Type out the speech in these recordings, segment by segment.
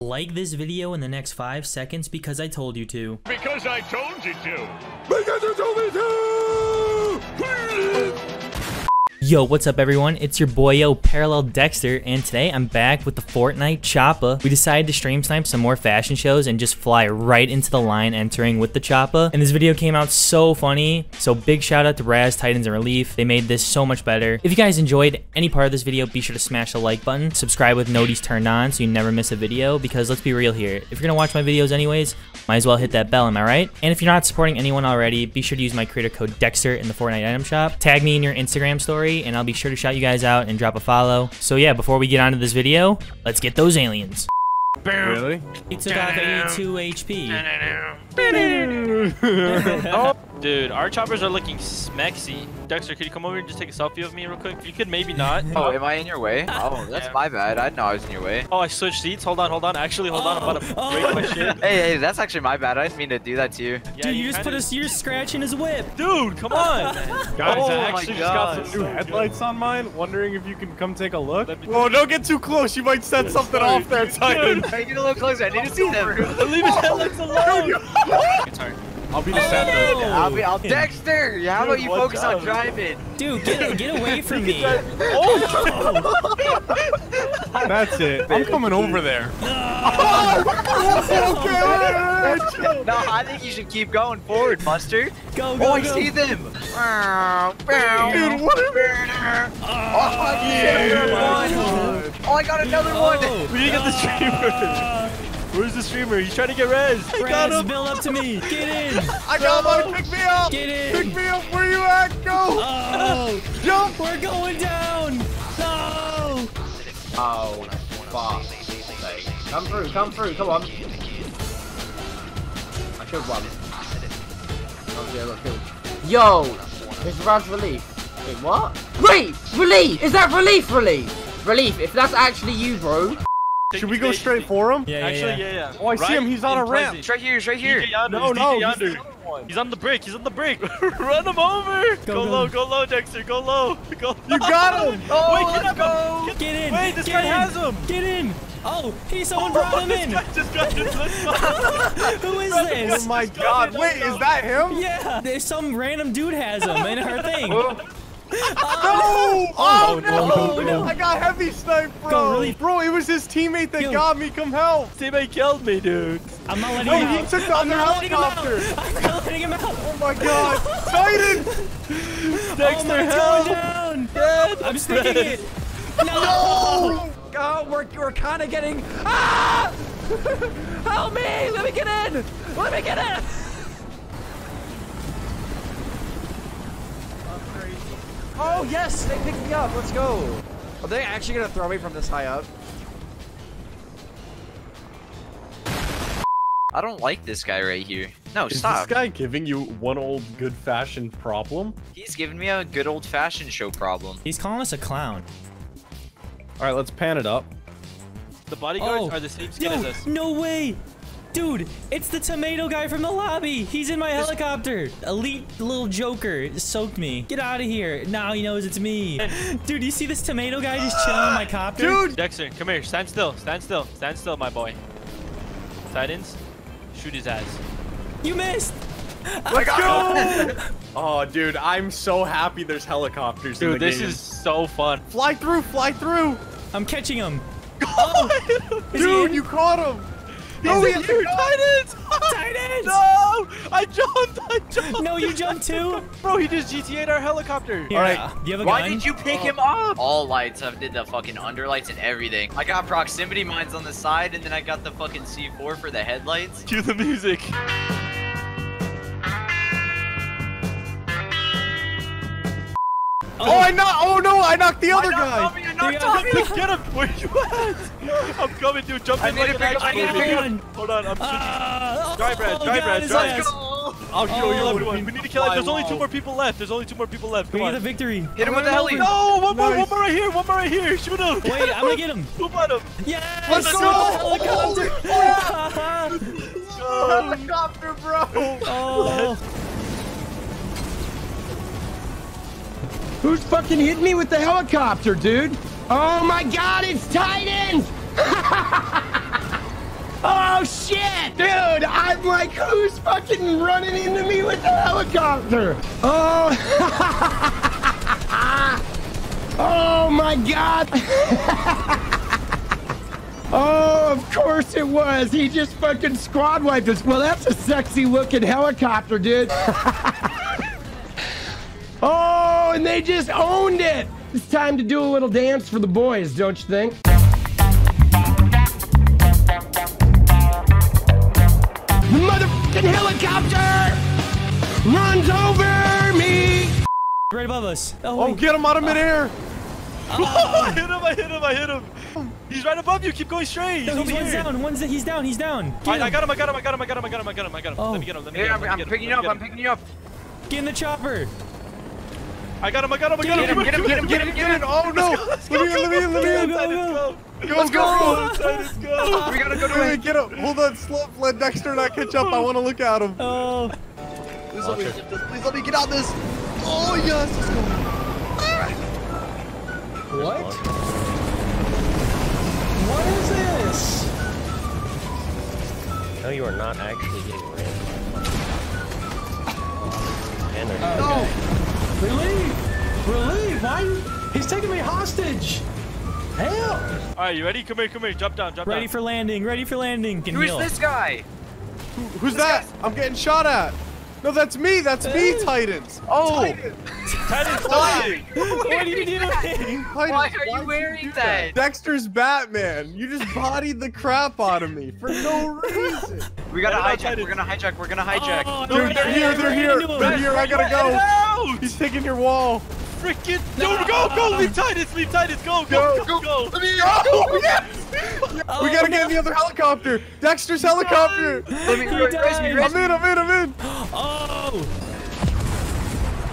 Like this video in the next 5 seconds because I told you to. Because I told you to. Because you told me to! Yo, what's up everyone? It's your boyo Parallel Dexter, and today I'm back with the Fortnite Choppa. We decided to stream snipe some more fashion shows and just fly right into the line entering with the Choppa. And this video came out so funny, so big shout out to Raz, Titans, and Relief. They made this so much better. If you guys enjoyed any part of this video, be sure to smash the like button, subscribe with noties turned on so you never miss a video, because let's be real here, if you're gonna watch my videos anyways, might as well hit that bell, am I right? And if you're not supporting anyone already, be sure to use my creator code Dexter in the Fortnite item shop. Tag me in your Instagram story, and I'll be sure to shout you guys out and drop a follow. So yeah, before we get onto this video, let's get those aliens. Really? He took out 82 HP. Oh. Dude, our choppers are looking smexy. Dexter, could you come over and just take a selfie of me real quick? You could maybe not. Oh, am I in your way? Oh, that's my bad. I didn't know I was in your way. Oh, I switched seats. Hold on. Actually, hold on. I'm about to break my shit. Hey, that's actually my bad. I didn't mean to do that to you. Yeah, dude, you just put us. You're scratching his whip. Dude, come on. Guys, oh, I actually just got some new headlights on mine. Wondering if you can come take a look. Whoa, don't get too close. You might set something off there, Titan. I need a little closer. I need to see them. Leave his headlights alone. It's hard. I'll be the center. I'll Dexter. Yeah, how about you focus on driving? Dude, get away from me. Oh. That's it. I'm coming over there. No, I think you should keep going forward, Buster. Go. I see them. Dude, what? Oh, I got another one. We need to get the streamer. Where's the streamer? He's trying to get Rez. I got him. Bill up to me. Get in. I got him. Pick me up. Get in. Pick me up. Where you at? Go. Jump. We're going down. No. Oh, fuck. Come through. Come on. I killed one. Oh, yeah, I killed. Yo. It's Raz Relief. Wait, what? Wait. Relief. Is that Relief? Relief. If that's actually you, bro. Should we go straight for him? Yeah. Oh, I see him. He's on a ramp. It's right here. He's right here. No, he's on the brick. Run him over. Go low, Dexter. Go low. You got him. Oh, wait, get in. Wait, this guy has him. Get in. Oh, someone brought him in. Who is this? Oh my God. Wait, is that him? Yeah. There's some random dude has him in her thing. Oh no! I got heavy sniped, bro. Bro, it was his teammate that got me. Come help! His teammate killed me, dude. I'm not letting him out. He took the other helicopter. I'm not letting him out. Oh my God! Titan! Dexter, help! I'm sneaking it. No! Oh, we're kind of getting. Ah! Help me! Let me get in! Oh yes, they picked me up. Let's go. Are they actually gonna throw me from this high up? I don't like this guy right here. No, stop. Is this guy giving you one old good fashioned problem? He's giving me a good old fashioned show problem. He's calling us a clown. All right, let's pan it up. The bodyguards are the same skin as us. No way. Dude, it's the tomato guy from the lobby. He's in my helicopter. Elite little joker soaked me. Get out of here. Now he knows it's me. Dude, you see this tomato guy just chilling on my copter? Dude! Dexter, come here. Stand still, my boy. Titans, shoot his ass. You missed. Let's go! Oh, dude, I'm so happy there's helicopters in the game. Dude, this is so fun. Fly through. I'm catching him. Dude, you caught him. No, we have to Titans! No! I jumped! No, you jumped too? Bro, he just GTA'd our helicopter. Yeah. Alright, do you have a gun? Why did you pick him up? All lights. I did the fucking underlights and everything. I got proximity mines on the side, and then I got the fucking C4 for the headlights. Cue the music. Oh, I knocked the other guy! I knocked Tommy! Get him! Where you at? I'm coming, dude. Jump in like an action. Hold on, I'm switching. Drive, Raz. Let's go! I'll show you everyone. We need to kill him. There's only two more people left. Come on. We get the victory. Hit him with the heli. No, one more right here. Shoot him. Wait, I'm gonna get him. Who bought him? Yes! Let's go! Helicopter, bro! Oh. Who's fucking hit me with the helicopter, dude? Oh my God, it's Titans! Oh shit! Dude, I'm like, who's fucking running into me with the helicopter? Oh, oh my God. Oh, of course it was. He just fucking squad wiped us. Well, that's a sexy looking helicopter, dude. Oh, and they just owned it. It's time to do a little dance for the boys, don't you think? The motherfucking helicopter runs over me. Right above us. Oh, oh get him out of midair. I hit him, I hit him, I hit him. He's right above you. Keep going straight. He's, no, he's over here. Down. One's down. He's down. He's down. I got him. I got him. I got him. I got him. I got him. I got him. I got him. Let me get him. Let me get him. I'm picking you up. I'm picking you up. Get in the chopper. I got him. I got him. I got him. Get him. Get him. Get him. Get him. Oh no. Let me in. Let me in. Let me in. Let's go. Let's go. We gotta go to it. Get him. Hold on. Slow. Let Dexter and I catch up. I want to look at him. Oh. Please let me get this. Please let me get out this. Oh yes. Let's go. What? What is this? No, you are not actually getting ran. And they're no! Relief! Relief! Why? He's taking me hostage! Help! Alright, you ready? Come here, come here. Jump down, jump down. Ready for landing, ready for landing. Who is this guy? Who's that? I'm getting shot at. No, that's me. That's me, Titans. Oh. Titans, why? What are you doing? Titans, why are you wearing that? Dexter's Batman. You just bodied the crap out of me for no reason. We gotta hijack. We're gonna hijack. We're gonna hijack. Oh, dude, they're here. They're here. They're here. I gotta go. He's taking your wall. Freaking! No, go, go! Leave Titans. Leave Titans. Go, go, go, go! Let me go! Yes! We gotta get in the other helicopter. Dexter's helicopter. Let me I'm in. Oh!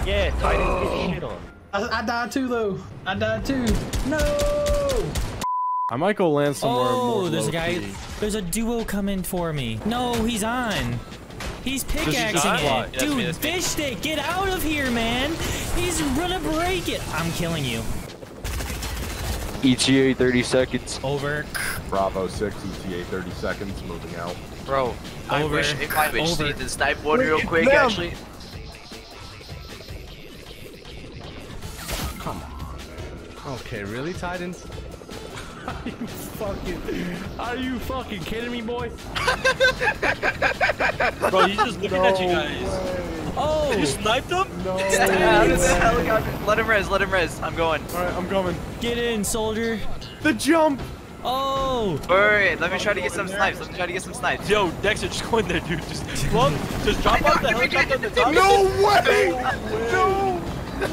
Yeah, Titans get shit on. I died too, though. I died too. No! I might go land somewhere. Oh, there's a guy. There's a duo coming for me. No, he's on. He's pickaxing it. Dude, fish stick, get out of here, man. He's gonna break it. I'm killing you. ETA 30 seconds. Over. Bravo 6, ETA 30 seconds, moving out. Bro, I wish if I would see this snipe one real quick, actually. Come on. Okay, really, Titans? Are you fucking kidding me, boy? Bro, he's just looking at you guys. Way. Oh! You sniped him? No. Let him res, let him res. I'm going. Alright, I'm coming. Get in, soldier. The jump! Oh! Alright, let me try to get some snipes. Let me try to get some snipes. Yo, Dexter, just go in there, dude. Just drop off the helicopter on the top. No way! No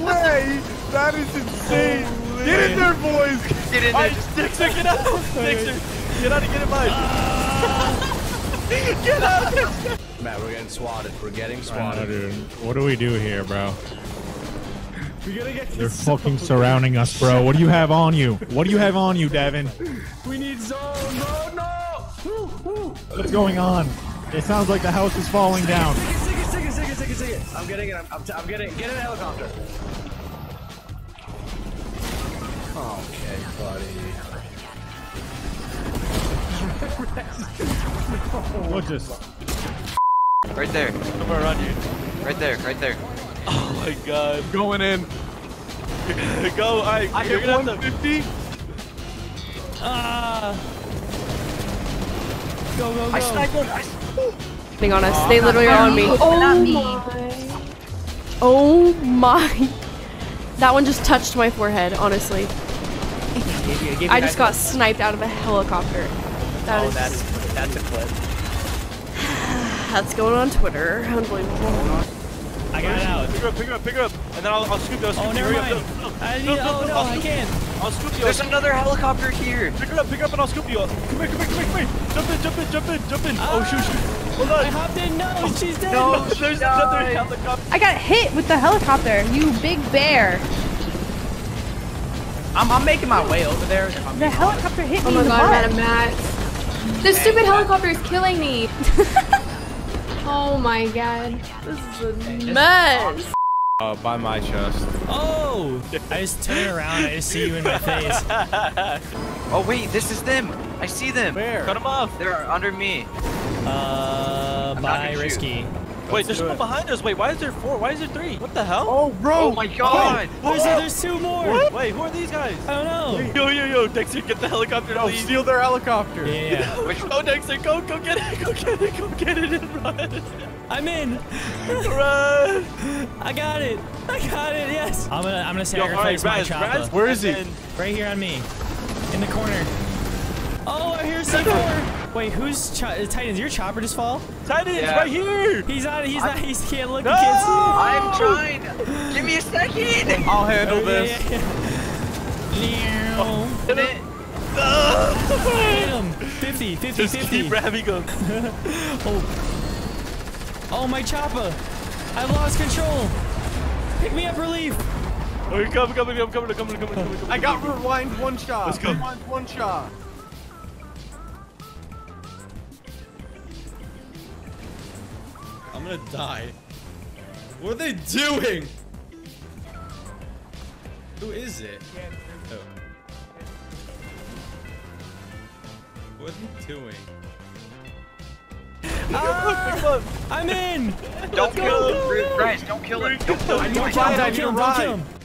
way! That is insane! Get in there, boys! Get in there! Right, Dexter, get out! Dexter, get out and get in mine! Get out! Man, we're getting swatted. We're getting swatted. Dude. What do we do here, bro? We gotta get They're fucking surrounding us, bro. What do you have on you? What do you have on you, Devin? We need zone, bro! No! What's going on? It sounds like the house is falling down. Take it. I'm getting it. I'm getting it. Get in the helicopter. Okay, buddy. What's this? Right there. Somewhere around you. Right there, right there. Oh my God. Going in. Go, alright. I hit 150. Go. I sniped one. Hang on us. They literally are on me. Oh my. That one just touched my forehead, honestly. Give me I just got sniped out of a helicopter. That's a clip. That's going on Twitter. Unbelievable. I got out. Pick her up. And then I'll scoop you. I'll scoop you. There's another helicopter here. Pick her up, and I'll scoop you. Come here. Jump in. Oh, shoot. Hold on. I hopped in. No, she's dead. No, there's another helicopter. I got hit with the helicopter, you big bear. I'm making my way over there. The helicopter hit me. Oh my God, I'm out of mats. This stupid helicopter is killing me. Oh my God. This is a mess. by my chest. Oh! I just turn around, I just see you in my face. Oh wait, this is them! I see them! Where? Cut them off! They're under me. Bye, Risky. Wait, there's one behind us. Wait, why is there four? Why is there three? What the hell? Oh, bro! Oh my god! Wait, there's two more! What? Wait, who are these guys? I don't know. Yo, Dexter, get the helicopter. No, steal their helicopter. Yeah. Go, Dexter, go get it, go get it and run. I'm in. Run! I got it, yes. I'm gonna sacrifice my Choppa. Where is he? Right here on me, in the corner. Oh, I hear some more. Wait, who's Titans? Your Chopper just fall? Titans, yeah. Right here. He's on. He's not. He can't look. No, I'm trying. Give me a second. I'll handle this. Yeah. Oh, hit it. Hit him. 50. Just 50. Keep grabbing him. Oh, my Chopper. I've lost control. Pick me up, Relief. Oh, you're coming. I'm coming. I got rewind one shot. Let's go. Rewind one shot. I'm gonna die. What are they doing? Who is it? Oh. What are they doing? I'm in! Don't kill him, Raz. Don't kill him. Don't kill him. I need to rise. Don't kill him.